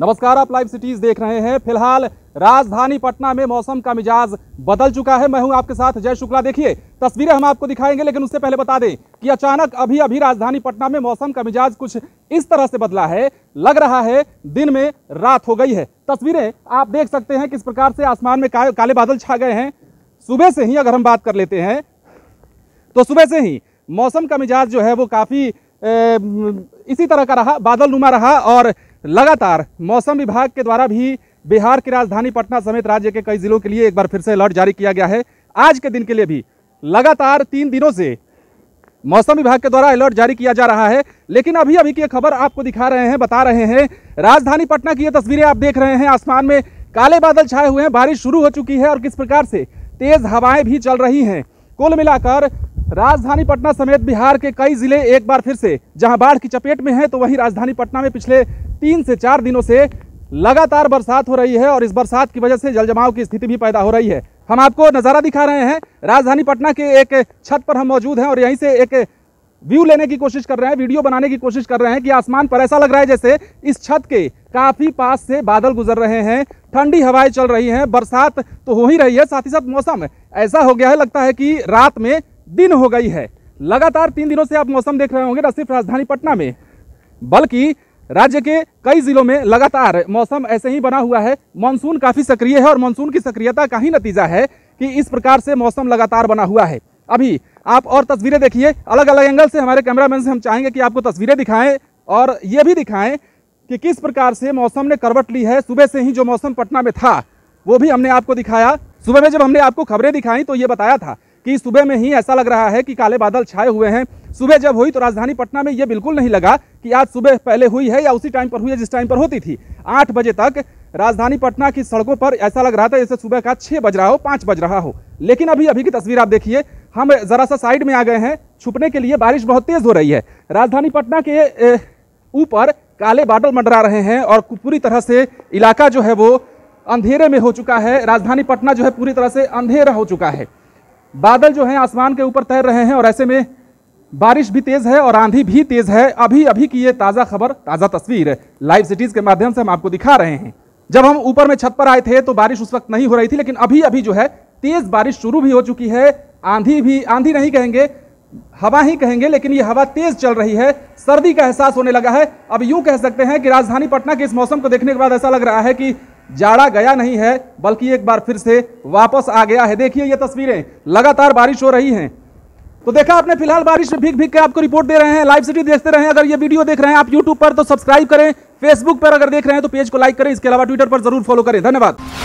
नमस्कार, आप live cities देख रहे हैं। फिलहाल राजधानी पटना में मौसम का मिजाज बदल चुका है। मैं हूं आपके साथ जय शुक्ला। देखिए तस्वीरें हम आपको दिखाएंगे, लेकिन उससे पहले बता दें कि अचानक अभी अभी राजधानी पटना में मौसम का मिजाज कुछ इस तरह से बदला है, लग रहा है दिन में रात हो गई है। तस्वीरें आप देख सकते हैं किस प्रकार से आसमान में काले बादल छा गए हैं। सुबह से ही अगर हम बात कर लेते हैं तो सुबह से ही मौसम का मिजाज जो है वो काफ़ी इसी तरह का रहा, बादलनुमा रहा और लगातार मौसम विभाग के द्वारा भी बिहार की राजधानी पटना समेत राज्य के कई जिलों के लिए एक बार फिर से अलर्ट जारी किया गया है। आज के दिन के लिए भी लगातार 3 दिनों से मौसम विभाग के द्वारा अलर्ट जारी किया जा रहा है। लेकिन अभी अभी की ये खबर आपको दिखा रहे हैं, बता रहे हैं, राजधानी पटना की ये तस्वीरें आप देख रहे हैं। आसमान में काले बादल छाए हुए हैं, बारिश शुरू हो चुकी है और किस प्रकार से तेज़ हवाएं भी चल रही हैं। कुल मिलाकर राजधानी पटना समेत बिहार के कई जिले एक बार फिर से जहां बाढ़ की चपेट में हैं, तो वहीं राजधानी पटना में पिछले 3 से 4 दिनों से लगातार बरसात हो रही है और इस बरसात की वजह से जलजमाव की स्थिति भी पैदा हो रही है। हम आपको नज़ारा दिखा रहे हैं, राजधानी पटना के एक छत पर हम मौजूद हैं और यहीं से एक व्यू लेने की कोशिश कर रहे हैं, वीडियो बनाने की कोशिश कर रहे हैं कि आसमान पर ऐसा लग रहा है जैसे इस छत के काफ़ी पास से बादल गुजर रहे हैं, ठंडी हवाएं चल रही हैं, बरसात तो हो ही रही है, साथ ही साथ मौसम ऐसा हो गया है, लगता है कि रात में दिन हो गई है। लगातार 3 दिनों से आप मौसम देख रहे होंगे, न सिर्फ राजधानी पटना में बल्कि राज्य के कई जिलों में लगातार मौसम ऐसे ही बना हुआ है। मानसून काफ़ी सक्रिय है और मानसून की सक्रियता का ही नतीजा है कि इस प्रकार से मौसम लगातार बना हुआ है। अभी आप और तस्वीरें देखिए, अलग अलग एंगल से हमारे कैमरामैन से हम चाहेंगे कि आपको तस्वीरें दिखाएं और ये भी दिखाएं कि किस प्रकार से मौसम ने करवट ली है। सुबह से ही जो मौसम पटना में था वो भी हमने आपको दिखाया। सुबह में जब हमने आपको खबरें दिखाई तो ये बताया था कि सुबह में ही ऐसा लग रहा है कि काले बादल छाए हुए हैं। सुबह जब हुई तो राजधानी पटना में ये बिल्कुल नहीं लगा कि आज सुबह पहले हुई है या उसी टाइम पर हुई है जिस टाइम पर होती थी। 8 बजे तक राजधानी पटना की सड़कों पर ऐसा लग रहा था जैसे सुबह का 6 बज रहा हो, 5 बज रहा हो। लेकिन अभी अभी की तस्वीर आप देखिए, हम ज़रा सा साइड में आ गए हैं छुपने के लिए, बारिश बहुत तेज़ हो रही है। राजधानी पटना के ऊपर काले बादल मंडरा रहे हैं और पूरी तरह से इलाका जो है वो अंधेरे में हो चुका है। राजधानी पटना जो है पूरी तरह से अंधेरा हो चुका है, बादल जो हैं आसमान के ऊपर तैर रहे हैं और ऐसे में बारिश भी तेज़ है और आंधी भी तेज़ है। अभी अभी की ये ताज़ा खबर, ताज़ा तस्वीर लाइव सिटीज़ के माध्यम से हम आपको दिखा रहे हैं। जब हम ऊपर में छत पर आए थे तो बारिश उस वक्त नहीं हो रही थी, लेकिन अभी अभी जो है तेज़ बारिश शुरू भी हो चुकी है। आंधी भी, आंधी नहीं कहेंगे, हवा ही कहेंगे, लेकिन ये हवा तेज़ चल रही है। सर्दी का एहसास होने लगा है। अब यूँ कह सकते हैं कि राजधानी पटना के इस मौसम को देखने के बाद ऐसा लग रहा है कि जाड़ा गया नहीं है बल्कि एक बार फिर से वापस आ गया है। देखिए ये तस्वीरें, लगातार बारिश हो रही हैं। तो देखा आपने, फिलहाल बारिश में भीग भीग के आपको रिपोर्ट दे रहे हैं। लाइव सिटी देखते रहें। अगर ये वीडियो देख रहे हैं आप यूट्यूब पर तो सब्सक्राइब करें, फेसबुक पर अगर देख रहे हैं तो पेज को लाइक करें, इसके अलावा ट्विटर पर जरूर फॉलो करें। धन्यवाद।